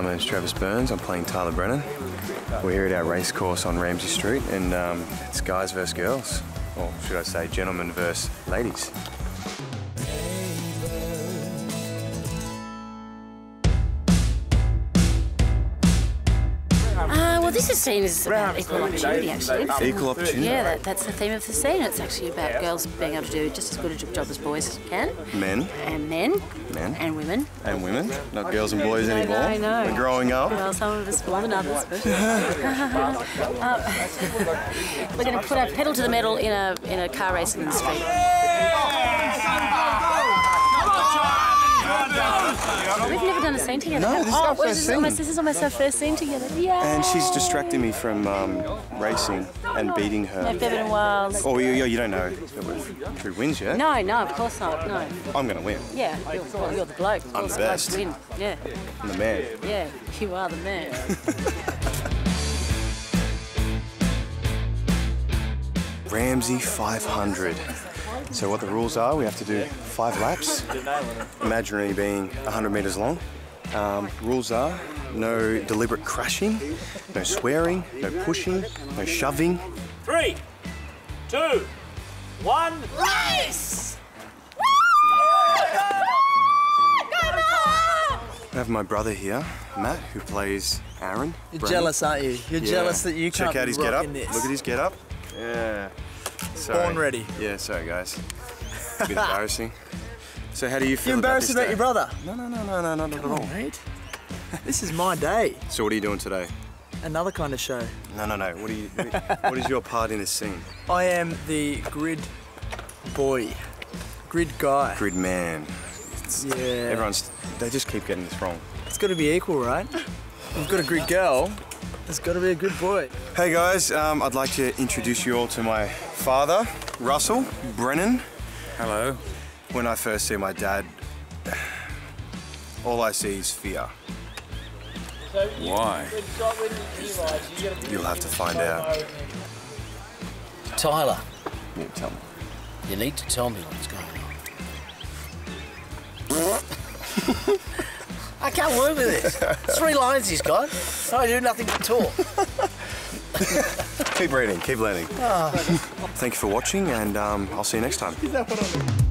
My name's Travis Burns, I'm playing Tyler Brennan. We're here at our race course on Ramsey Street, and it's guys versus girls, or should I say gentlemen versus ladies. Well, this is seen as about equal opportunity, actually. Equal opportunity? Yeah, that's the theme of the scene. It's actually about girls being able to do just as good a job as boys can. Men. And men. Men. And women. And women. Not girls and boys anymore. I know. We're growing up. Well, some of us more than others, but... We're going to put our pedal to the metal in a car race in the street. We've never done a scene together. No, this is almost our first scene together. Yeah. And she's distracting me from racing and beating her. No, Bevan and Wiles. Oh, you don't know who wins yet? No, no, of course not. No. I'm going to win. Yeah, you're the bloke. I'm the best. Win. Yeah. I'm the man. Yeah, you are the man. Ramsay 500. So what the rules are, we have to do 5 laps, imaginary being 100 metres long. Rules are no deliberate crashing, no swearing, no pushing, no shoving. 3, 2, 1, race! I have my brother here, Matt, who plays Aaron. You're jealous, aren't you? You're jealous that you can't be rocking this. Look at his get up. Yeah. Sorry. Born ready. Yeah, sorry guys. A bit embarrassing. So how do you feel? You're embarrassed about your brother? No, not at all. Mate. This is my day. So what are you doing today? Another kind of show. No. What is your part in this scene? I am the grid boy. Grid guy. Grid man. They just keep getting this wrong. It's gotta be equal, right? We've got a grid girl. It's got to be a good boy. Hey guys, I'd like to introduce you all to my father, Russell Brennan. Hello. When I first see my dad, all I see is fear. Why? You'll have to find out. Tyler. Yeah, tell me. You need to tell me what's going on. I can't work with this. 3 lines he's got. I do nothing but talk. Keep reading, keep learning. Oh. Thank you for watching, and I'll see you next time.